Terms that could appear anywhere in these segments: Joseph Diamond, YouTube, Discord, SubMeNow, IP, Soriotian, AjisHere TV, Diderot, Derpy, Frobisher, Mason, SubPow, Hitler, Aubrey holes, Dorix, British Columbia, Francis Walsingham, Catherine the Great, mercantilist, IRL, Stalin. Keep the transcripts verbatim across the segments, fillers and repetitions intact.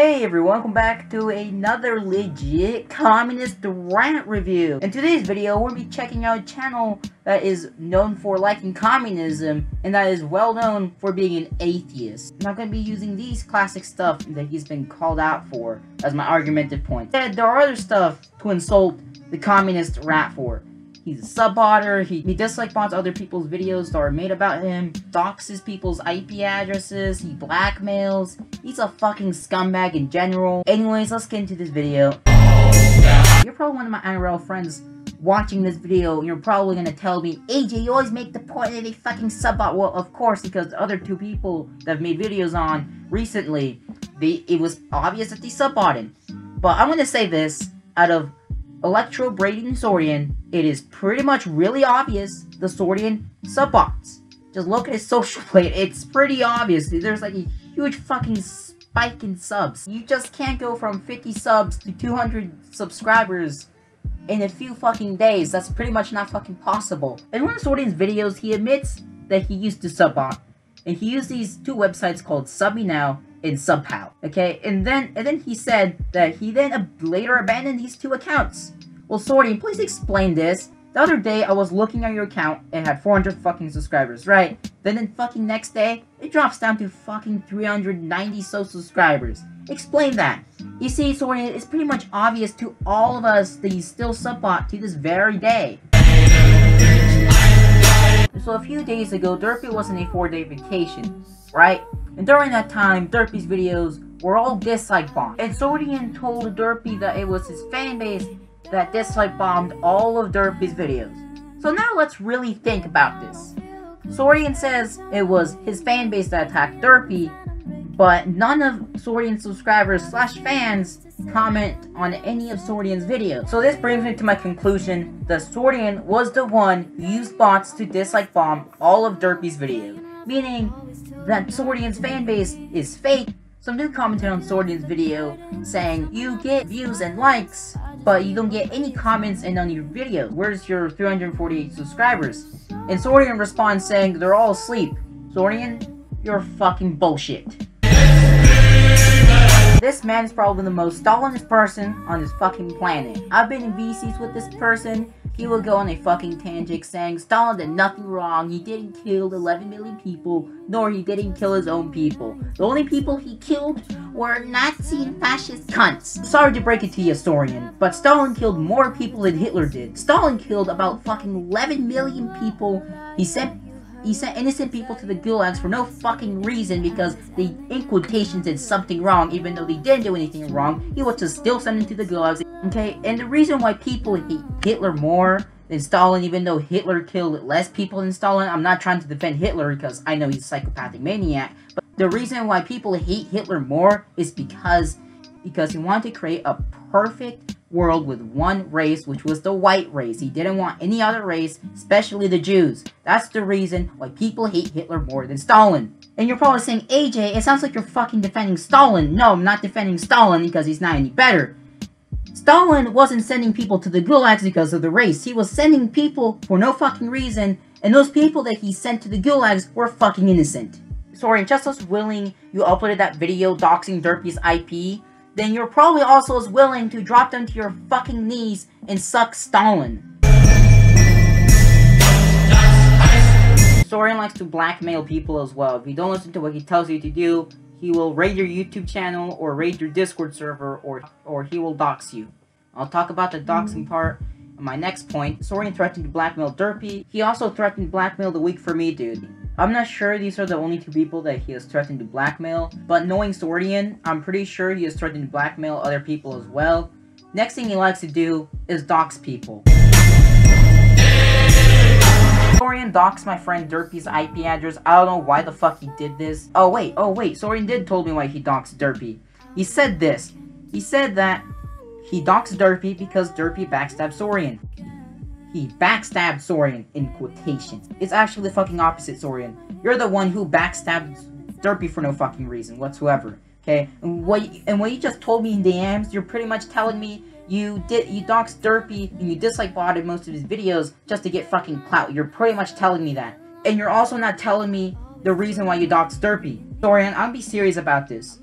Hey everyone, welcome back to another legit communist rant review. In today's video, we're going to be checking out a channel that is known for liking communism and that is well known for being an atheist. I'm not going to be using these classic stuff that he's been called out for as my argumentative point. Instead, there are other stuff to insult the communist rat for. He's a sub-botter, he, he dislike bots other people's videos that are made about him, doxes people's I P addresses, he blackmails, he's a fucking scumbag in general. Anyways, let's get into this video. You're probably one of my I R L friends watching this video, and you're probably gonna tell me, A J, you always make the point that they fucking sub-bot. Well, of course, because the other two people that have made videos on recently, they, it was obvious that they sub-botted. But I'm gonna say this, out of Electro, Brady, and Soriotian, it is pretty much really obvious the Soriotian sub-bots. Just look at his social plate, it's pretty obvious. There's like a huge fucking spike in subs. You just can't go from fifty subs to two hundred subscribers in a few fucking days. That's pretty much not fucking possible. In one of Soriotian's videos, he admits that he used to sub-bot. And he used these two websites called SubMeNow in SubPow, okay? And then and then he said that he then ab later abandoned these two accounts. Well, Soriotian, please explain this. The other day, I was looking at your account and had four hundred fucking subscribers, right? Then the fucking next day, it drops down to fucking three hundred ninety so subscribers. Explain that. You see, Soriotian, it's pretty much obvious to all of us that you still sub-bot to this very day. So a few days ago, Derpy was on a four-day vacation, right? And during that time, Derpy's videos were all dislike bombed. And Soriotian told Derpy that it was his fan base that dislike bombed all of Derpy's videos. So now let's really think about this. Soriotian says it was his fan base that attacked Derpy, but none of Soriotian's subscribers slash fans comment on any of Soriotian's videos. So this brings me to my conclusion that Soriotian was the one who used bots to dislike bomb all of Derpy's videos, meaning that Soriotian's fanbase is fake. Some dude commented on Soriotian's video saying, you get views and likes, but you don't get any comments and on your video. Where's your three hundred forty-eight subscribers? And Soriotian responds saying, they're all asleep. Soriotian, you're fucking bullshit. This man is probably the most Stalinist person on this fucking planet. I've been in V Cs with this person. He will go on a fucking tangent saying Stalin did nothing wrong, he didn't kill eleven million people, nor he didn't kill his own people. The only people he killed were Nazi and fascist cunts. Sorry to break it to you, Soriotian, but Stalin killed more people than Hitler did. Stalin killed about fucking eleven million people. He sent, he sent innocent people to the gulags for no fucking reason because they, in quotations, did something wrong. Even though they didn't do anything wrong, he would just still send them to the gulags. Okay, and the reason why people hate Hitler more than Stalin, even though Hitler killed less people than Stalin, I'm not trying to defend Hitler because I know he's a psychopathic maniac, but the reason why people hate Hitler more is because, because he wanted to create a perfect world with one race, which was the white race. He didn't want any other race, especially the Jews. That's the reason why people hate Hitler more than Stalin. And you're probably saying, A J, it sounds like you're fucking defending Stalin. No, I'm not defending Stalin because he's not any better. Stalin wasn't sending people to the gulags because of the race. He was sending people for no fucking reason, and those people that he sent to the gulags were fucking innocent. Sorry, and just as willing you uploaded that video doxing Derpy's I P, then you're probably also as willing to drop down to your fucking knees and suck Stalin. Soriotian likes to blackmail people as well. If you don't listen to what he tells you to do, he will raid your YouTube channel or raid your Discord server, or or he will dox you. I'll talk about the doxing part in my next point. Soriotian threatened to blackmail Derpy. He also threatened to blackmail the Weak For Me dude. I'm not sure these are the only two people that he has threatened to blackmail, but knowing Soriotian, I'm pretty sure he has threatened to blackmail other people as well. Next thing he likes to do is dox people. Soriotian doxed my friend Derpy's I P address. I don't know why the fuck he did this. Oh wait, oh wait, Soriotian did told me why he doxed Derpy. He said this. He said that he doxed Derpy because Derpy backstabbed Soriotian. He backstabbed Soriotian in quotations. It's actually the fucking opposite, Soriotian. You're the one who backstabbed Derpy for no fucking reason whatsoever. Okay? And what you, and what you just told me in D Ms, you're pretty much telling me You did you doxed Derpy and you dislike botted most of his videos just to get fucking clout. You're pretty much telling me that. And you're also not telling me the reason why you doxed Derpy. Soriotian, I'll be serious about this.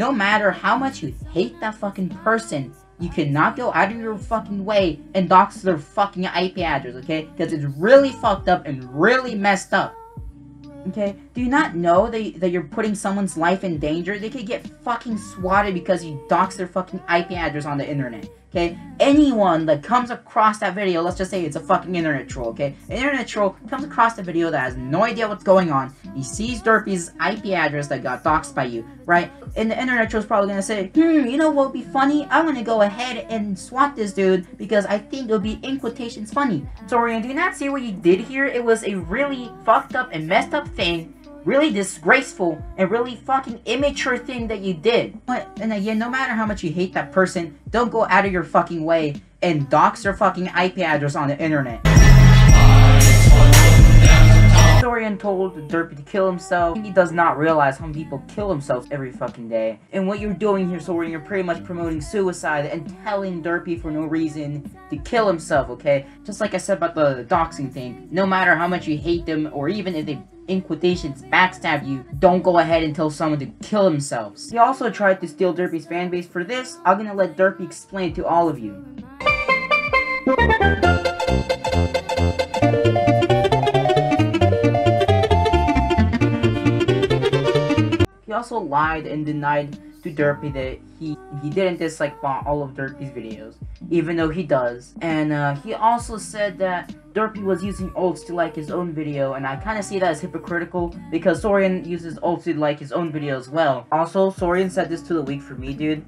No matter how much you hate that fucking person, you cannot go out of your fucking way and dox their fucking I P address, okay? Because it's really fucked up and really messed up. Okay? Do you not know that, that you're putting someone's life in danger? They could get fucking swatted because you dox their fucking I P address on the internet. Okay? Anyone that comes across that video, let's just say it's a fucking internet troll, okay? An internet troll comes across the video that has no idea what's going on. He sees Derpy's I P address that got doxed by you, right? And the internet troll's probably gonna say, hmm, you know what would be funny? I'm gonna go ahead and swat this dude because I think it'll be, in quotations, funny. Sorry, do you not see what you did here? It was a really fucked up and messed up thing. Really disgraceful and really fucking immature thing that you did. But, and again, no matter how much you hate that person, don't go out of your fucking way and dox their fucking I P address on the internet. Soriotian told Derpy to kill himself. He does not realize how many people kill themselves every fucking day. And what you're doing here, Soriotian, you're pretty much promoting suicide and telling Derpy for no reason to kill himself, okay? Just like I said about the, the doxing thing, no matter how much you hate them, or even if they, in quotations, backstab you, don't go ahead and tell someone to kill themselves. He also tried to steal Derpy's fanbase. For this, I'm gonna let Derpy explain it to all of you. He also lied and denied to Derpy that he, he didn't dislike all of Derpy's videos, even though he does. And uh, he also said that Derpy was using ults to like his own video, and I kind of see that as hypocritical because Soriotian uses ults to like his own video as well. Also, Soriotian said this to the week for me, dude.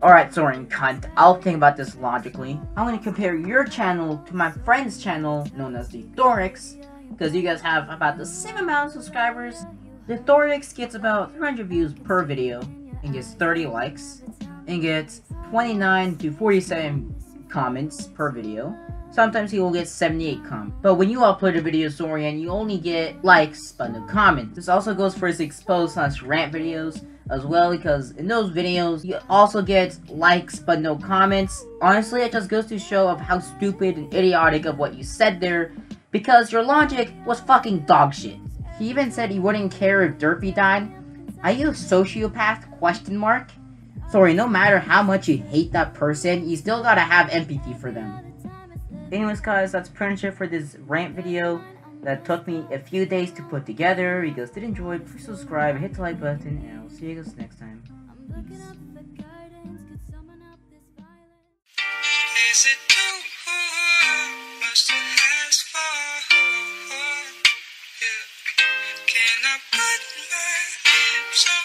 Alright, Soriotian cunt, I'll think about this logically. I'm gonna compare your channel to my friend's channel, known as the Dorix, because you guys have about the same amount of subscribers. The Dorix gets about three hundred views per video, and gets thirty likes, and gets twenty-nine to forty-seven comments per video. Sometimes he will get seventy-eight comments. But when you upload a video, Soriotian, you only get likes but no comments. This also goes for his expose slash rant videos as well, because in those videos, you also get likes but no comments. Honestly, it just goes to show of how stupid and idiotic of what you said there, because your logic was fucking dog shit. He even said he wouldn't care if Derpy died. Are you a sociopath? Question mark. Sorry, no matter how much you hate that person, you still gotta have empathy for them. Anyways guys, that's pretty much it for this rant video that took me a few days to put together. If you guys did enjoy, please subscribe, hit the like button, and I'll see you guys next time. Peace.